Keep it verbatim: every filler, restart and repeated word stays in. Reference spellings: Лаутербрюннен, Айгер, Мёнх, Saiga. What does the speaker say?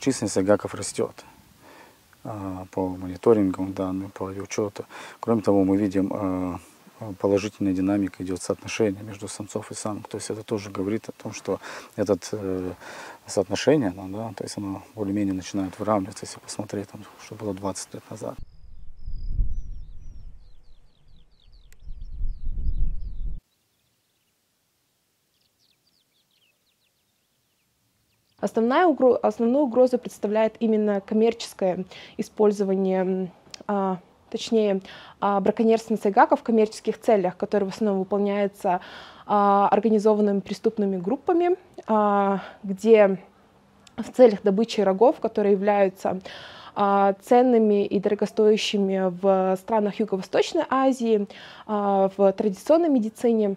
численность сайгаков растет по мониторингам данных, по учету. Кроме того, мы видим, положительная динамика идет соотношение между самцов и самок. То есть это тоже говорит о том, что это соотношение, оно, да, то есть оно более-менее начинает выравниваться, если посмотреть, там, что было двадцать лет назад. Основная угроза, основную угрозу представляет именно коммерческое использование, а, точнее, а, браконьерство сайгаков в коммерческих целях, которые в основном выполняются а, организованными преступными группами, а, где в целях добычи рогов, которые являются а, ценными и дорогостоящими в странах Юго-Восточной Азии, а, в традиционной медицине.